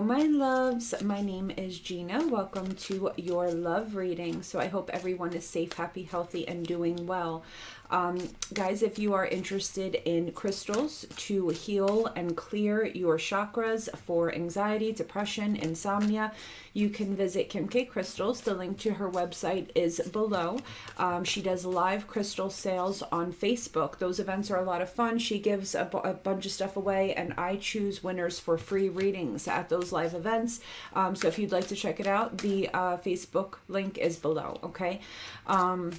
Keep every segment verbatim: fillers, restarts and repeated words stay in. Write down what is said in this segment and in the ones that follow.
Hello, my loves. My name is Gina. Welcome to your love reading. So I hope everyone is safe, happy, healthy, and doing well. Um, guys, if you are interested in crystals to heal and clear your chakras for anxiety, depression, insomnia, you can visit Kim K Crystals. The link to her website is below. Um, she does live crystal sales on Facebook. Those events are a lot of fun. She gives a, a bunch of stuff away, and I choose winners for free readings at those live events. Um, so if you'd like to check it out, the uh, Facebook link is below, okay? Um,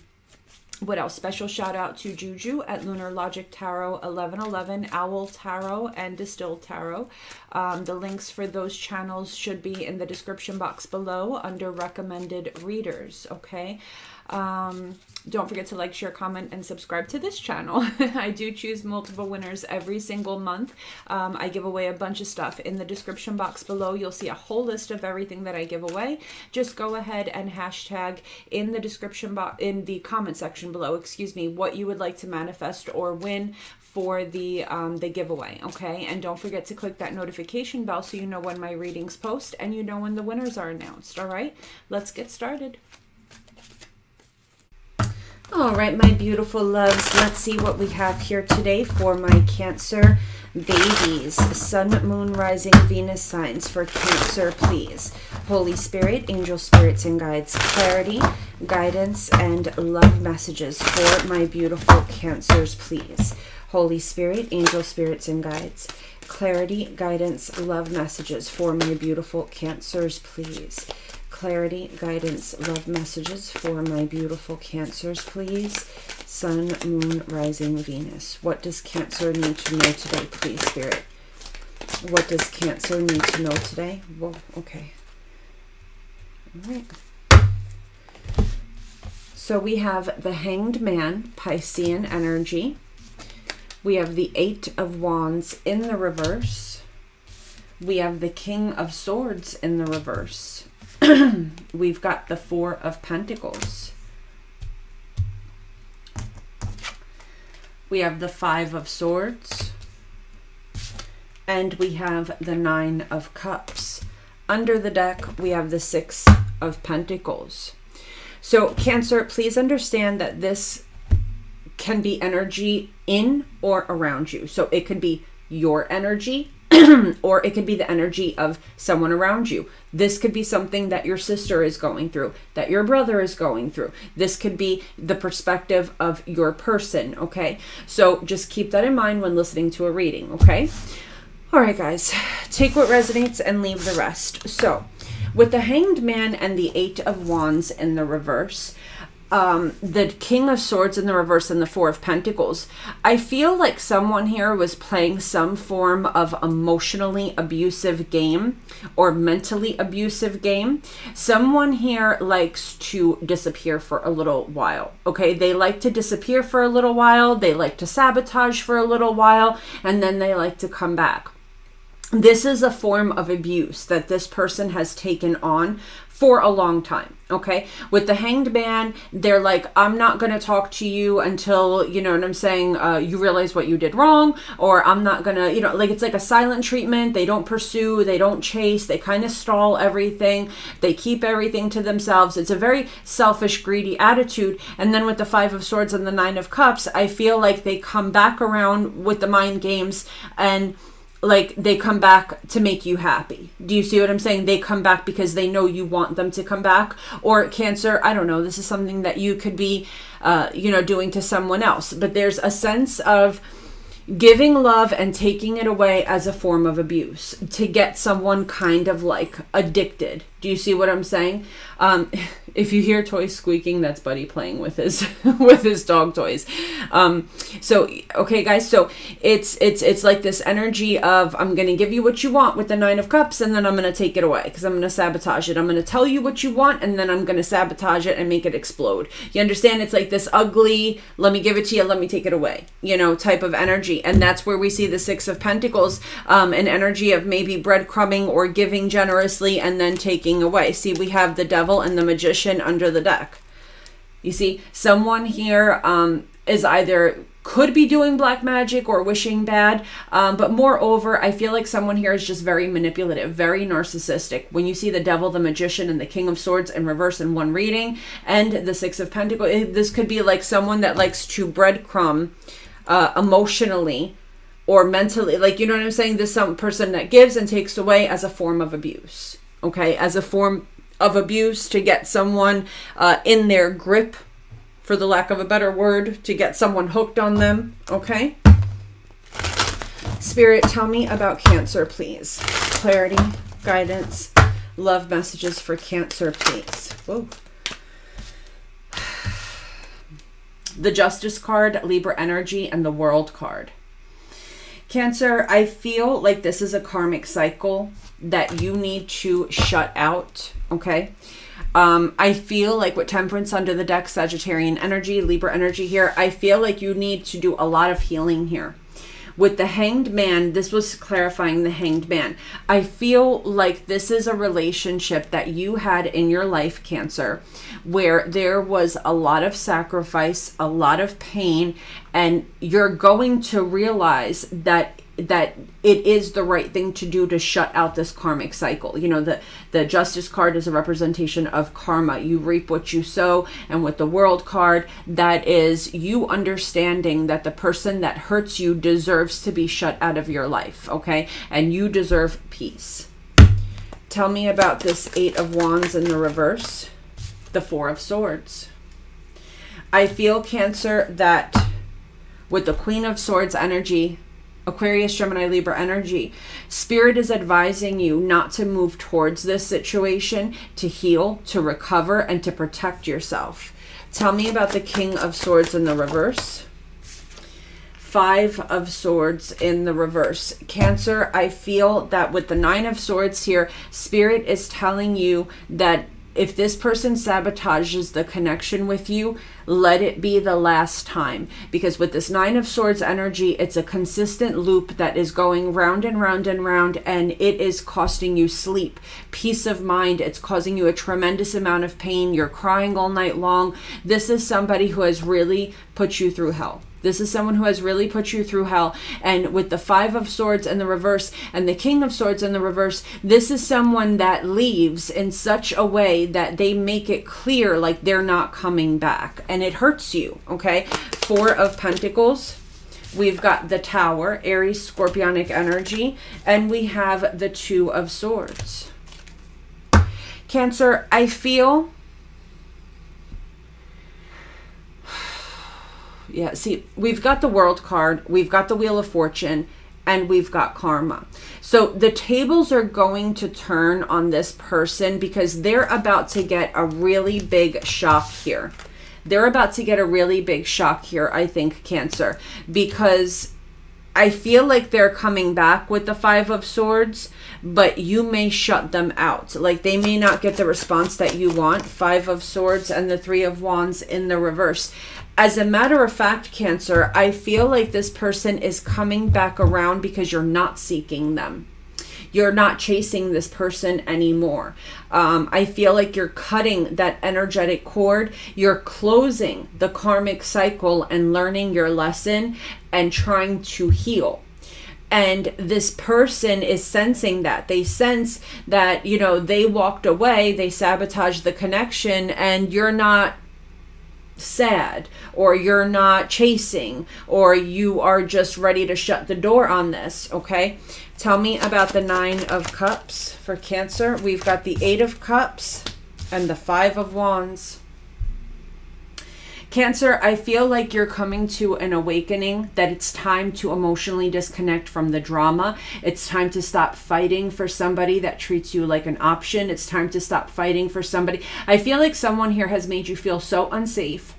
What else? Special shout out to Juju at Lunar Logic Tarot eleven eleven, Owl Tarot, and Distilled Tarot. Um, the links for those channels should be in the description box below under recommended readers, okay? Um, don't forget to like, share, comment, and subscribe to this channel. I do choose multiple winners every single month. Um, I give away a bunch of stuff. In the description box below, you'll see a whole list of everything that I give away. Just go ahead and hashtag in the description box, in the comment section below, excuse me, what you would like to manifest or win for the, um, the giveaway, okay? And don't forget to click that notification bell so you know when my readings post and you know when the winners are announced, all right? Let's get started. All right, my beautiful loves, let's see what we have here today for my Cancer babies. Sun, Moon, Rising, Venus signs for Cancer, please. Holy Spirit, Angel Spirits and Guides, clarity, guidance, and love messages for my beautiful Cancers, please. Holy Spirit, Angel Spirits and Guides, clarity, guidance, love messages for my beautiful Cancers, please. Clarity, guidance, love messages for my beautiful Cancers, please. Sun, Moon, Rising, Venus. What does Cancer need to know today, please, Spirit? What does Cancer need to know today? Whoa, okay. All right. So we have the Hanged Man, Piscean energy. We have the Eight of Wands in the reverse. We have the King of Swords in the reverse. We've got the Four of Pentacles. We have the Five of Swords. And we have the Nine of Cups. Under the deck, we have the Six of Pentacles. So, Cancer, please understand that this can be energy in or around you. So, it could be your energy, or it could be the energy of someone around you. This could be something that your sister is going through, that your brother is going through. This could be the perspective of your person, okay? So just keep that in mind when listening to a reading, okay? All right, guys, take what resonates and leave the rest. So with the Hanged Man and the Eight of Wands in the reverse, Um, the King of Swords in the reverse and the Four of Pentacles, I feel like someone here was playing some form of emotionally abusive game or mentally abusive game. Someone here likes to disappear for a little while, okay? They like to disappear for a little while. They like to sabotage for a little while, and then they like to come back. This is a form of abuse that this person has taken on for a long time, okay? With the Hanged Man, they're like, I'm not going to talk to you until, you know what I'm saying, uh, you realize what you did wrong, or I'm not going to, you know, like it's like a silent treatment. They don't pursue, they don't chase, they kind of stall everything. They keep everything to themselves. It's a very selfish, greedy attitude. And then with the Five of Swords and the Nine of Cups, I feel like they come back around with the mind games and like they come back to make you happy. Do you see what I'm saying? They come back because they know you want them to come back. Or Cancer, I don't know, this is something that you could be, uh, you know, doing to someone else. But there's a sense of giving love and taking it away as a form of abuse to get someone kind of like addicted. Do you see what I'm saying? Um, if you hear toys squeaking, that's Buddy playing with his with his dog toys. Um, so, okay, guys. So it's it's it's like this energy of I'm gonna give you what you want with the Nine of Cups, and then I'm gonna take it away because I'm gonna sabotage it. I'm gonna tell you what you want, and then I'm gonna sabotage it and make it explode. You understand? It's like this ugly. Let me give it to you. Let me take it away. You know, type of energy, and that's where we see the Six of Pentacles, um, an energy of maybe breadcrumbing or giving generously and then taking away. See, we have the Devil and the Magician under the deck. You see, someone here um, is either could be doing black magic or wishing bad. Um, but moreover, I feel like someone here is just very manipulative, very narcissistic. When you see the Devil, the Magician, and the King of Swords in reverse in one reading, and the Six of Pentacles, it, this could be like someone that likes to breadcrumb uh, emotionally or mentally. Like, you know what I'm saying? This some person that gives and takes away as a form of abuse, okay? As a form of abuse to get someone uh, in their grip, for the lack of a better word, to get someone hooked on them, okay? Spirit, tell me about Cancer, please. Clarity, guidance, love messages for Cancer, please. Whoa. The Justice card, Libra energy, and the World card. Cancer, I feel like this is a karmic cycle that you need to shut out, okay? Um, I feel like with Temperance under the deck, Sagittarian energy, Libra energy here, I feel like you need to do a lot of healing here. With the Hanged Man, this was clarifying the Hanged Man. I feel like this is a relationship that you had in your life, Cancer, where there was a lot of sacrifice, a lot of pain, and you're going to realize that that it is the right thing to do to shut out this karmic cycle. You know, the, the Justice card is a representation of karma. You reap what you sow. And with the World card, that is you understanding that the person that hurts you deserves to be shut out of your life, okay? And you deserve peace. Tell me about this Eight of Wands in the reverse, the Four of Swords. I feel, Cancer, that with the Queen of Swords energy, Aquarius, Gemini, Libra energy, Spirit is advising you not to move towards this situation, to heal, to recover, and to protect yourself. Tell me about the King of Swords in the reverse. Five of Swords in the reverse. Cancer, I feel that with the Nine of Swords here, Spirit is telling you that if this person sabotages the connection with you, let it be the last time. Because with this Nine of Swords energy, it's a consistent loop that is going round and round and round, and it is costing you sleep, peace of mind. It's causing you a tremendous amount of pain. You're crying all night long. This is somebody who has really put you through hell. This is someone who has really put you through hell. And with the Five of Swords in the reverse and the King of Swords in the reverse, this is someone that leaves in such a way that they make it clear like they're not coming back. And it hurts you, okay? Four of Pentacles. We've got the Tower, Aries, Scorpionic energy. And we have the Two of Swords. Cancer, I feel... Yeah, see, we've got the World card, we've got the Wheel of Fortune, and we've got karma. So the tables are going to turn on this person because they're about to get a really big shock here. They're about to get a really big shock here, I think, Cancer, because I feel like they're coming back with the Five of Swords, but you may shut them out. Like, they may not get the response that you want. Five of Swords and the Three of Wands in the reverse. As a matter of fact, Cancer, I feel like this person is coming back around because you're not seeking them. You're not chasing this person anymore. Um, I feel like you're cutting that energetic cord. You're closing the karmic cycle and learning your lesson and trying to heal. And this person is sensing that. They sense that, you know, they walked away, they sabotaged the connection, and you're not sad, or you're not chasing, or you are just ready to shut the door on this, okay? Tell me about the Nine of Cups for Cancer. We've got the Eight of Cups and the Five of Wands. Cancer, I feel like you're coming to an awakening that it's time to emotionally disconnect from the drama. It's time to stop fighting for somebody that treats you like an option. It's time to stop fighting for somebody. I feel like someone here has made you feel so unsafe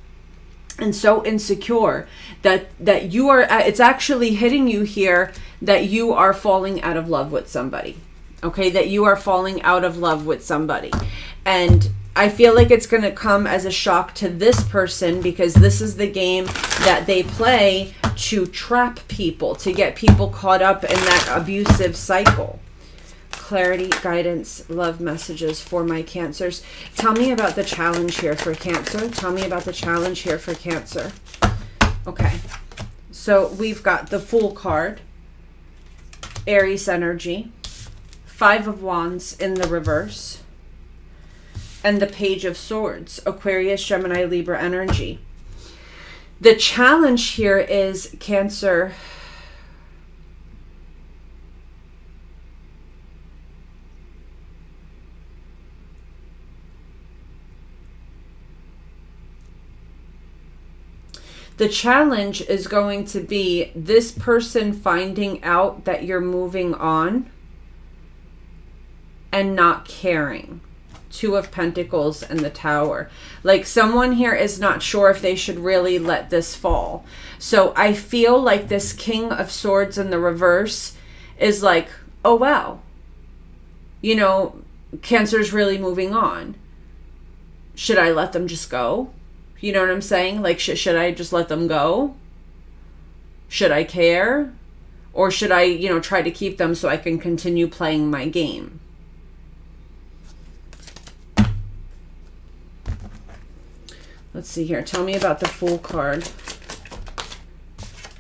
and so insecure that that you are, it's actually hitting you here that you are falling out of love with somebody. Okay, that you are falling out of love with somebody. And I feel like it's going to come as a shock to this person because this is the game that they play to trap people, to get people caught up in that abusive cycle. Clarity, guidance, love messages for my Cancers. Tell me about the challenge here for Cancer. Tell me about the challenge here for Cancer. Okay, so we've got the Fool card, Aries energy, Five of Wands in the reverse, and the Page of Swords, Aquarius, Gemini, Libra energy. The challenge here is, Cancer, the challenge is going to be this person finding out that you're moving on and not caring. Two of Pentacles and the Tower. Like, someone here is not sure if they should really let this fall. So I feel like this King of Swords in the reverse is like, oh, wow. You know, Cancer's really moving on. Should I let them just go? You know what I'm saying? Like, sh should I just let them go? Should I care? Or should I, you know, try to keep them so I can continue playing my game? Let's see here. Tell me about the Fool card.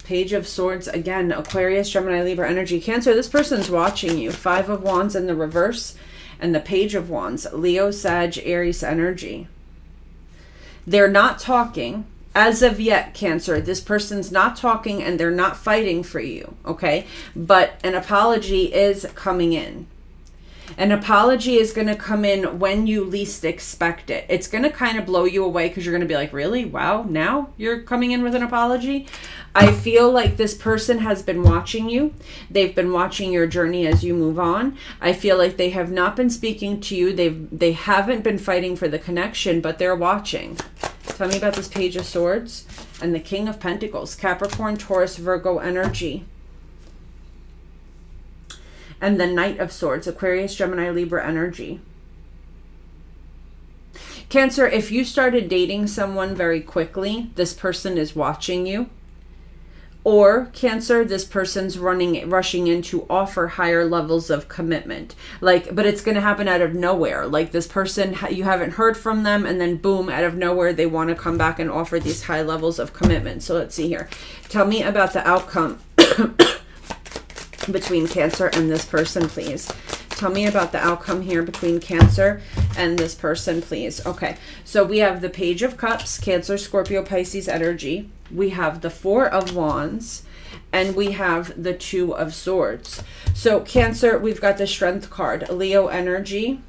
Page of Swords. Again, Aquarius, Gemini, Libra energy. Cancer, this person's watching you. Five of Wands in the reverse and the Page of Wands. Leo, Sag, Aries energy. They're not talking as of yet, Cancer. This person's not talking and they're not fighting for you, okay? But an apology is coming in. An apology is going to come in when you least expect it. It's going to kind of blow you away because you're going to be like, really? Wow, now you're coming in with an apology? I feel like this person has been watching you. They've been watching your journey as you move on. I feel like they have not been speaking to you. They've, they haven't been fighting for the connection, but they're watching. Tell me about this Page of Swords and the King of Pentacles. Capricorn, Taurus, Virgo energy. And the Knight of Swords, Aquarius, Gemini, Libra energy. Cancer, if you started dating someone very quickly, this person is watching you. Or, Cancer, this person's running, rushing in to offer higher levels of commitment. Like, but it's going to happen out of nowhere. Like, this person, you haven't heard from them, and then boom, out of nowhere, they want to come back and offer these high levels of commitment. So let's see here. Tell me about the outcome between Cancer and this person, please. Tell me about the outcome here between Cancer and this person, please. Okay, so we have the Page of Cups, Cancer, Scorpio, Pisces energy. We have the Four of Wands, and we have the Two of Swords. So, Cancer, we've got the Strength card, Leo energy.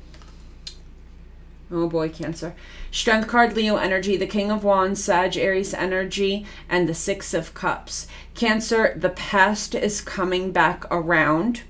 Oh boy, Cancer. Strength card, Leo energy, the King of Wands, Sag, Aries energy, and the Six of Cups. Cancer, the past is coming back around.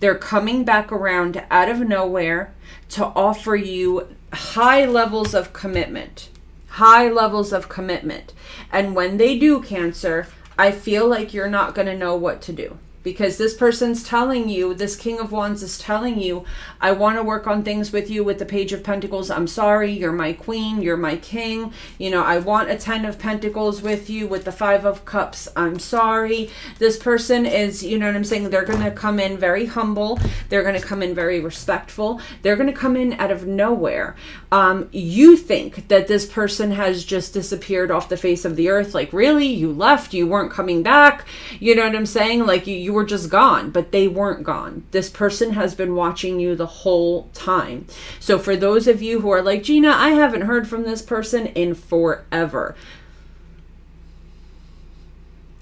They're coming back around out of nowhere to offer you high levels of commitment. High levels of commitment. And when they do, Cancer, I feel like you're not going to know what to do. Because this person's telling you, this King of Wands is telling you, I want to work on things with you with the Page of Pentacles. I'm sorry, you're my queen, you're my king. You know, I want a Ten of Pentacles with you with the Five of Cups. I'm sorry. This person is, you know what I'm saying? They're going to come in very humble. They're going to come in very respectful. They're going to come in out of nowhere. Um, you think that this person has just disappeared off the face of the earth. Like, really? You left? You weren't coming back? You know what I'm saying? Like, you, you were just gone, but they weren't gone. This person has been watching you the whole time. So for those of you who are like, Gina, I haven't heard from this person in forever.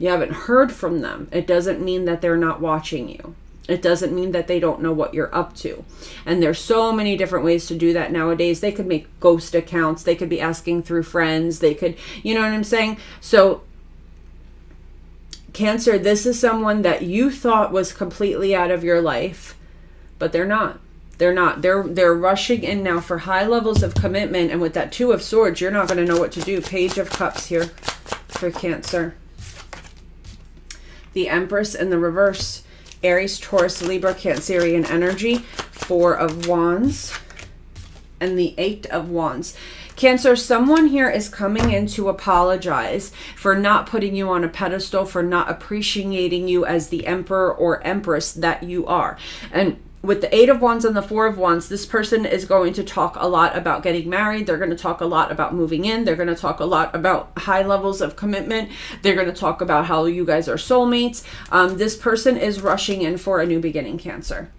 You haven't heard from them. It doesn't mean that they're not watching you. It doesn't mean that they don't know what you're up to. And there's so many different ways to do that nowadays. They could make ghost accounts. They could be asking through friends. They could, you know what I'm saying? So Cancer, this is someone that you thought was completely out of your life, but they're not. They're not. They're they're rushing in now for high levels of commitment, and with that Two of Swords, you're not going to know what to do. Page of Cups here for Cancer. The Empress in the reverse. Aries, Taurus, Libra, Cancerian energy. Four of Wands and the Eight of Wands. Cancer, someone here is coming in to apologize for not putting you on a pedestal, for not appreciating you as the emperor or empress that you are. And with the Eight of Wands and the Four of Wands, this person is going to talk a lot about getting married. They're going to talk a lot about moving in. They're going to talk a lot about high levels of commitment. They're going to talk about how you guys are soulmates. Um, this person is rushing in for a new beginning, Cancer.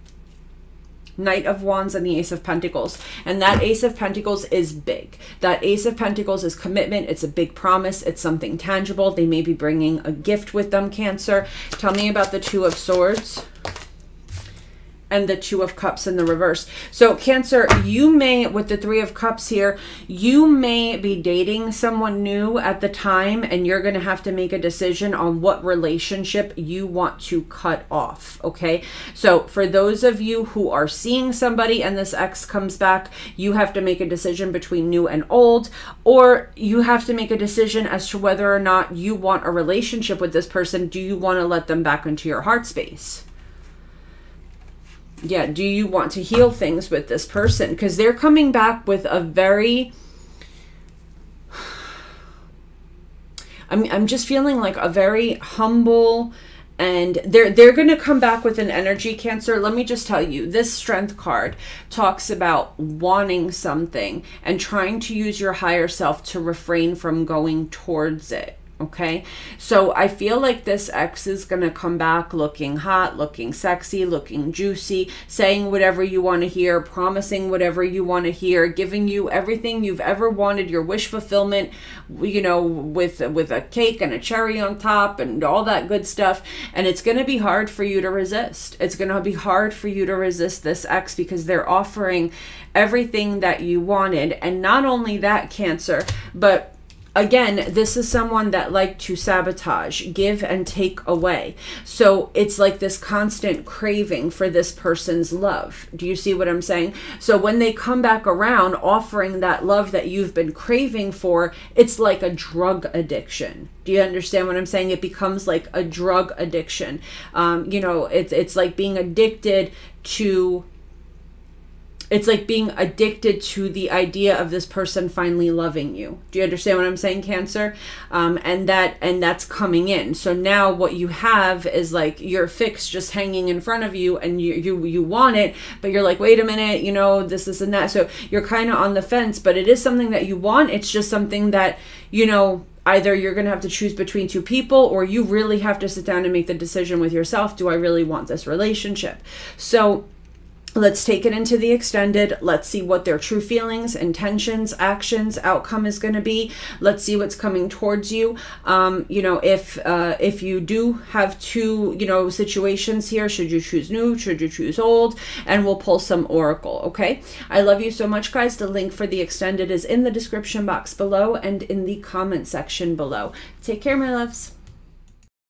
Knight of Wands and the Ace of Pentacles. And that Ace of Pentacles is big. That Ace of Pentacles is commitment. It's a big promise. It's something tangible. They may be bringing a gift with them, Cancer. Tell me about the Two of Swords and the Two of Cups in the reverse. So Cancer, you may, with the Three of Cups here, you may be dating someone new at the time, and you're gonna have to make a decision on what relationship you want to cut off, okay? So for those of you who are seeing somebody and this ex comes back, you have to make a decision between new and old, or you have to make a decision as to whether or not you want a relationship with this person. Do you wanna let them back into your heart space? Yeah, do you want to heal things with this person? Because they're coming back with a very... I'm, I'm just feeling like a very humble... And they're, they're going to come back with an energy, Cancer. Let me just tell you, this Strength card talks about wanting something and trying to use your higher self to refrain from going towards it. Okay, so I feel like this ex is going to come back looking hot, looking sexy, looking juicy, saying whatever you want to hear, promising whatever you want to hear, giving you everything you've ever wanted, your wish fulfillment, you know, with, with a cake and a cherry on top and all that good stuff. And it's going to be hard for you to resist. It's going to be hard for you to resist this ex because they're offering everything that you wanted. And not only that, Cancer, but again, this is someone that likes to sabotage, give and take away. So it's like this constant craving for this person's love. Do you see what I'm saying? So when they come back around offering that love that you've been craving for, it's like a drug addiction. Do you understand what I'm saying? It becomes like a drug addiction. Um, you know, it's, it's like being addicted to... It's like being addicted to the idea of this person finally loving you. Do you understand what I'm saying, Cancer? Um, and that and that's coming in. So now what you have is like your fix just hanging in front of you, and you you you want it, but you're like, wait a minute, you know, this, this, and that. So you're kind of on the fence, but it is something that you want. It's just something that, you know, either you're going to have to choose between two people, or you really have to sit down and make the decision with yourself. Do I really want this relationship? So let's take it into the extended. Let's see what their true feelings, intentions, actions, outcome is going to be. Let's see what's coming towards you. Um, you know, if uh, if you do have two, you know, situations here, should you choose new? Should you choose old? And we'll pull some oracle, okay? I love you so much, guys. The link for the extended is in the description box below and in the comment section below. Take care, my loves.